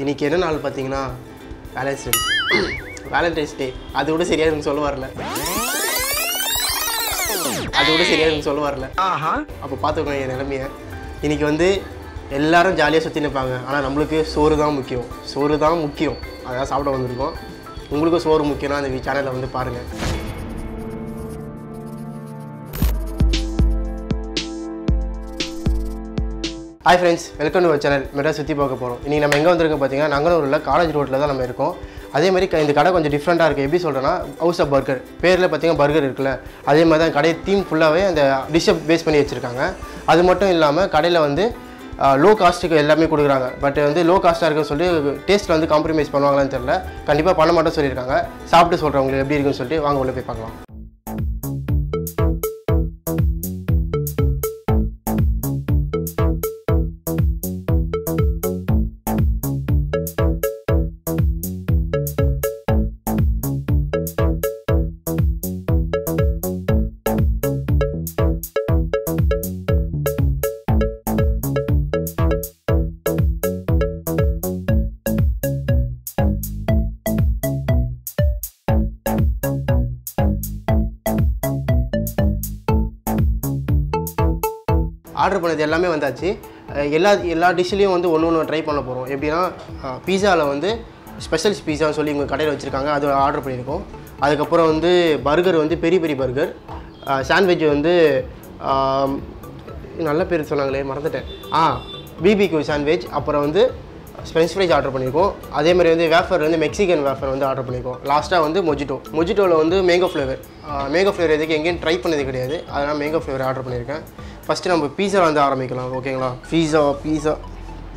இன்னைக்கு என்ன நாள் பாத்தீங்கன்னா வேலண்டைன்ஸ் டே. அதோட சரியானு சொல்ல வரல. ஆஹா, அப்ப பாத்துக்கோங்க என் நிலைமையை. இன்னைக்கு வந்து எல்லாரும் ஜாலியாக சுற்றி நிற்பாங்க, ஆனால் நம்மளுக்கு சோறு தான் முக்கியம். அதான் சாப்பிட வந்திருக்கோம். உங்களுக்கும் சோறு முக்கியம்னா அந்த சேனலில் வந்து பாருங்கள். Hi friends, welcome to our channel. Madras சுற்றி பார்க்க போகிறோம். இன்றைக்கி நம்ம எங்கே வந்திருக்கோம் பார்த்தீங்கன்னா, நங்கனூரில் காலேஜ் ரோட்டில் தான் நம்ம இருக்கோம். அதேமாதிரி இந்த கடை கொஞ்சம் டிஃப்ரெண்ட்டாக இருக்குது. எப்படி சொல்கிறேன்னா, ஹவுஸ் ஆஃப் பர்கர் பேரில் பார்த்தீங்கன்னா பர்கர் இருக்குல்ல, அதே மாதிரி தான் கடையை தீம் ஃபுல்லாகவே அந்த டிஷ்ஷை பேஸ் பண்ணி வச்சுருக்காங்க. அது மட்டும் இல்லாமல் கடையில் வந்து லோ காஸ்ட்டுக்கு எல்லாமே கொடுக்குறாங்க. பட் வந்து லோ காஸ்ட்டாக இருக்குன்னு சொல்லி டேஸ்ட்டில் வந்து காம்ப்ரமைஸ் பண்ணுவாங்களான்னு தெரில. கண்டிப்பாக பண்ண மாட்டோம் சொல்லியிருக்காங்க. சாப்பிட்டு சொல்கிறேன் உங்களுக்கு எப்படி இருக்குன்னு சொல்லிட்டு. வாங்க உள்ளே போய் பார்க்கலாம். ஆர்டர் பண்ணது எல்லாமே வந்தாச்சு. எல்லா டிஷ்ஷுலேயும் வந்து ஒன்று ட்ரை பண்ண போகிறோம். எப்படின்னா, பீஸாவில் வந்து ஸ்பெஷல் பீஸான்னு சொல்லி இவங்க கடையில் வச்சுருக்காங்க, அது ஆர்டர் பண்ணியிருக்கோம். அதுக்கப்புறம் வந்து பர்கர் வந்து பெரிய பர்கர், சாண்ட்விட்ச் வந்து நல்ல பேர் சொன்னாங்களே மறந்துட்டேன், பிபிக்யூ சாண்ட்விச், அப்புறம் வந்து ஸ்பென்ஸ் ஃப்ரைஸ் ஆர்டர் பண்ணியிருக்கோம். அதேமாதிரி வந்து வேஃபர் வந்து மெக்சிகன் வேஃபர் வந்து ஆர்டர் பண்ணியிருக்கோம். லாஸ்ட்டாக வந்து மொஜிட்டோவில் வந்து மேங்கோ ஃப்ளேவர் எதுக்கு எங்கேயும் ட்ரை பண்ணது கிடையாது, அதனால் மேங்கோ ஃப்ளேவர் ஆர்டர் பண்ணியிருக்கேன். ஃபஸ்ட்டு நம்ம பீஸா வந்து ஆரம்பிக்கலாம், ஓகேங்களா? பீஸா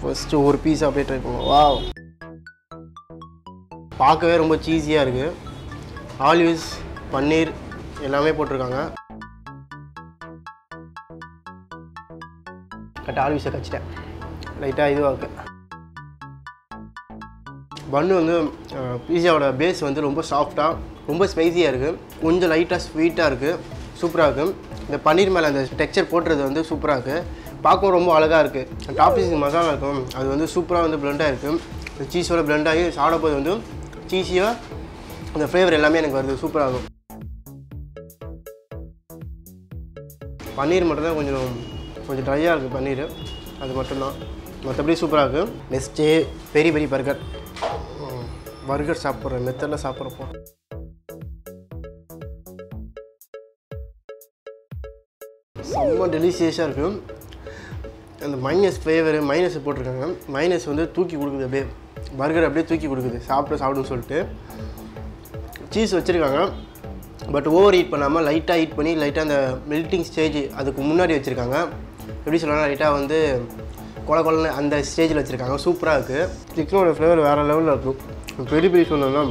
ஃபஸ்ட்டு ஒரு பீஸா அப்படியே ட்ரை பண்ணுவோம். வா, பார்க்கவே ரொம்ப சீஸியாக இருக்குது. ஆலிவ்ஸ், பன்னீர் எல்லாமே போட்டிருக்காங்க. கரெக்டாக ஆலிவ்ஸை கச்சிட்டேன், லைட்டாக இதுவாக இருக்குது. பன்னு வந்து பீஸாவோட பேஸ் வந்து ரொம்ப சாஃப்டாக, ரொம்ப ஸ்பைஸியாக இருக்குது, கொஞ்சம் லைட்டாக ஸ்வீட்டாக இருக்குது, சூப்பராக இருக்குது. இந்த பன்னீர் மேலே அந்த டெக்ஸ்சர் போட்டுறது வந்து சூப்பராக இருக்குது, பார்க்கவும் ரொம்ப அழகாக இருக்குது. டாப்பிங் மசாலா இருக்கும், அது வந்து சூப்பராக வந்து பிளெண்டாக இருக்குது. சீஸோட பிளெண்ட் ஆகி சாப்பிடும்போது வந்து சீஸியாக அந்த ஃப்ளேவர் எல்லாமே எனக்கு வருது, சூப்பராக இருக்கும். பன்னீர் மட்டும்தான் கொஞ்சம் ட்ரையாக இருக்குது பன்னீர், அது மட்டும்தான், மற்றபடி சூப்பராக இருக்குது. நெக்ஸ்ட்டு பெரிய பர்கர் சாப்பிட்ற மெத்தடில் சாப்பிட்றப்போ ரொம்ப டெலிஷியஸாக இருக்கும். அந்த மைனஸ் போட்டிருக்காங்க, மைனஸ் வந்து தூக்கி கொடுக்குது, அப்படியே பர்கர் அப்படியே தூக்கி கொடுக்குது. சாப்பிடுன்னு சொல்லிட்டு சீஸ் வச்சுருக்காங்க, பட் ஓவர் ஹீட் பண்ணாமல் லைட்டாக அந்த மெல்ட்டிங் ஸ்டேஜ் அதுக்கு முன்னாடி வச்சுருக்காங்க. எப்படி சொல்லலாம், லைட்டாக வந்து கொலன்னு அந்த ஸ்டேஜில் வச்சுருக்காங்க, சூப்பராக இருக்குது. சிக்கனோட ஃப்ளேவர் வேறு லெவலில் இருக்கும். பெரிய சொன்னோம்னா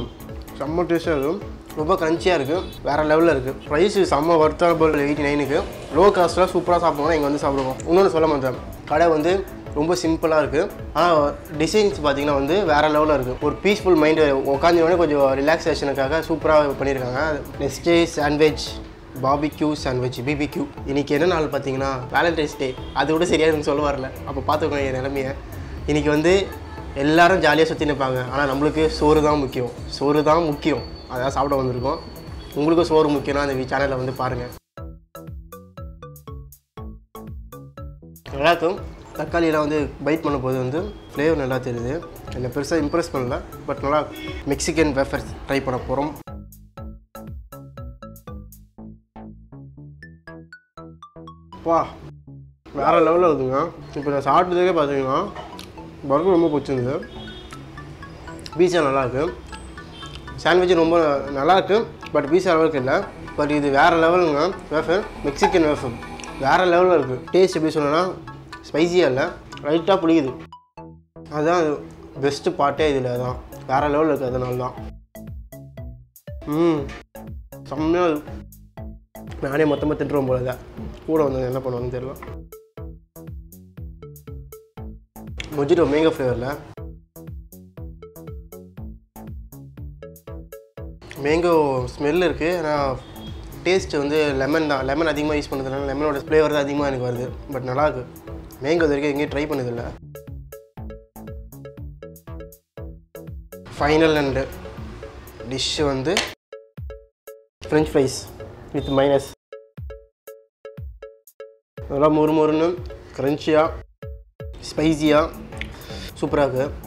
செம்ம டேஸ்ட்டாக இருக்கும், ரொம்ப க்ரன்ச்சியாக இருக்குது, வேறு லெவலில் இருக்குது. ப்ரைஸு செம்ம வர்த்தபிள், 89க்கு லோ காஸ்ட்டில் சூப்பராக சாப்பிடுவோம். இங்கே வந்து சாப்பிடுவோம். இன்னொன்று சொல்ல மாட்டேன், கடை வந்து ரொம்ப சிம்பிளாக இருக்குது, ஆனால் டிசைன்ஸ் பார்த்திங்கன்னா வந்து வேறு லெவலில் இருக்குது. ஒரு பீஸ்ஃபுல் மைண்டு உட்காந்துனோடனே கொஞ்சம் ரிலாக்ஸேஷனுக்காக சூப்பராக பண்ணியிருக்காங்க. Next sandwich, barbecue sandwich, BBQ. இன்றைக்கி என்ன நாள் பார்த்தீங்கன்னா வேலண்டைன்ஸ் டே. அதோட சரியானு சொல்ல வரல, அப்போ பார்த்துக்கோங்க என் நிலைமையை. இன்றைக்கி வந்து எல்லோரும் ஜாலியாக சுற்றி நிற்பாங்க, ஆனால் நம்மளுக்கு சோறு தான் முக்கியம். அதான் சாப்பிட வந்திருக்கோம். உங்களுக்கும் சோறு முக்கியம்னா அந்த சேனலில் வந்து பாருங்கள். நல்லாயிருக்கும். தக்காளியெல்லாம் வந்து பைட் பண்ணும்போது வந்து ஃப்ளேவர் நல்லா தெரியுது. என்னை பெருசாக இம்ப்ரெஸ் பண்ணல, பட் நல்லா மெக்சிகன் வேஃபர்ஸ் ட்ரை பண்ண போகிறோம். வா, வேறு லெவலில் இருக்குங்க. இப்போ நான் சாப்பிட்டதுக்கே பார்த்தீங்கன்னா பர்கர் ரொம்ப பிடிச்சிருந்தது, பீஸா நல்லாயிருக்கு, சாண்ட்விட்ச் ரொம்ப நல்லாயிருக்கு, பட் பீஸா லெவலுக்கு இல்லை. பட் இது வேறு லெவலுங்க. வேஃபர், மெக்சிகன் வேஃபர் வேறு லெவலில் இருக்குது. டேஸ்ட் எப்படி சொன்னோன்னா, ஸ்பைஸியாக இல்லை, லைட்டாக புளியுது. அதுதான் பெஸ்ட்டு பார்ட்டே இதில் தான், வேறு லெவலில் இருக்குது. அதனால தான் செம்மையாக இருக்குது. நானே மொத்தமாக திட்டுறோம் போல தான், கூட வந்து என்ன பண்ணுவாங்கன்னு தெரியல. மொஜிட்டோ மேங்கோ ஃப்ளேவரில் மேங்கோ ஸ்மெல் இருக்குது, ஆனால் டேஸ்ட்டு வந்து லெமன் தான். லெமன் அதிகமாக யூஸ் பண்ணுறதுனால லெமனோட ஃப்ளேவர் தான் அதிகமாக எனக்கு வருது, பட் நல்லாயிருக்கு. மேங்கோ இது வரைக்கும் எங்கேயும் ட்ரை பண்ணதில்லை. final and dish vandu French fries with mayonnaise. Nalla murmurnu crunchy, spicy, super.